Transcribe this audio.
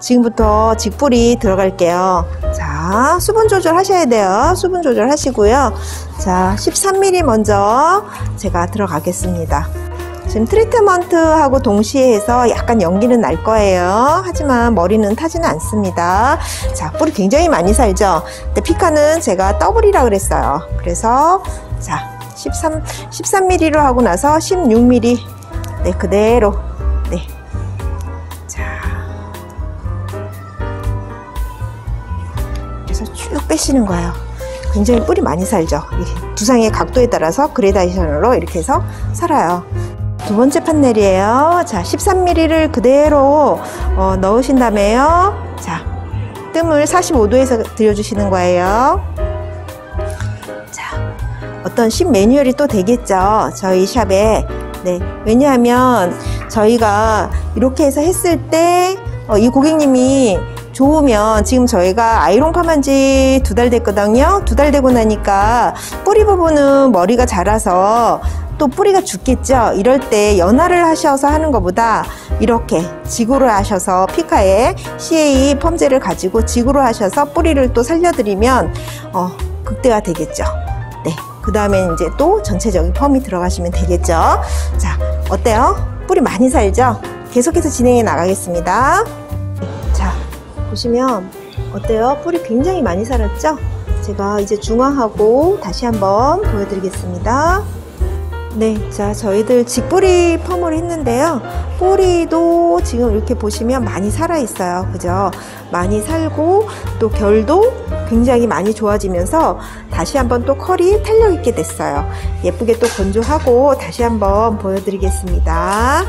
지금부터 직불이 들어갈게요. 자, 수분 조절 하셔야 돼요. 수분 조절 하시고요. 자, 13mm 먼저 제가 들어가겠습니다. 지금 트리트먼트하고 동시에 해서 약간 연기는 날 거예요. 하지만 머리는 타지는 않습니다. 자, 뿌리 굉장히 많이 살죠. 근데 피카는 제가 더블이라 그랬어요. 그래서 자, 13mm로 하고 나서 16mm 네, 그대로 네. 자, 그래서 쭉 빼시는 거예요. 굉장히 뿌리 많이 살죠. 두상의 각도에 따라서 그레다이션으로 이렇게 해서 살아요. 두 번째 판넬이에요. 자, 13mm를 그대로 넣으신 다음에요. 자, 뜸을 45도에서 들여주시는 거예요. 자, 어떤 십 매뉴얼이 또 되겠죠. 저희 샵에. 네, 왜냐하면 저희가 이렇게 해서 했을 때 이 고객님이 좋으면 지금 저희가 아이론 컴한 지 2달 됐거든요. 2달 되고 나니까 뿌리 부분은 머리가 자라서 또 뿌리가 죽겠죠. 이럴 때 연화를 하셔서 하는 것보다 이렇게 지구로 하셔서 피카에 CA 펌제를 가지고 지구로 하셔서 뿌리를 또 살려드리면 극대화 되겠죠. 네, 그 다음에 이제 또 전체적인 펌이 들어가시면 되겠죠. 자, 어때요? 뿌리 많이 살죠? 계속해서 진행해 나가겠습니다. 자, 보시면 어때요? 뿌리 굉장히 많이 살았죠? 제가 이제 중화하고 다시 한번 보여드리겠습니다. 네, 자, 저희들 직뿌리 펌을 했는데요. 뿌리도 지금 이렇게 보시면 많이 살아있어요. 그죠? 많이 살고 또 결도 굉장히 많이 좋아지면서 다시 한번 또 컬이 탄력있게 됐어요. 예쁘게 또 건조하고 다시 한번 보여드리겠습니다.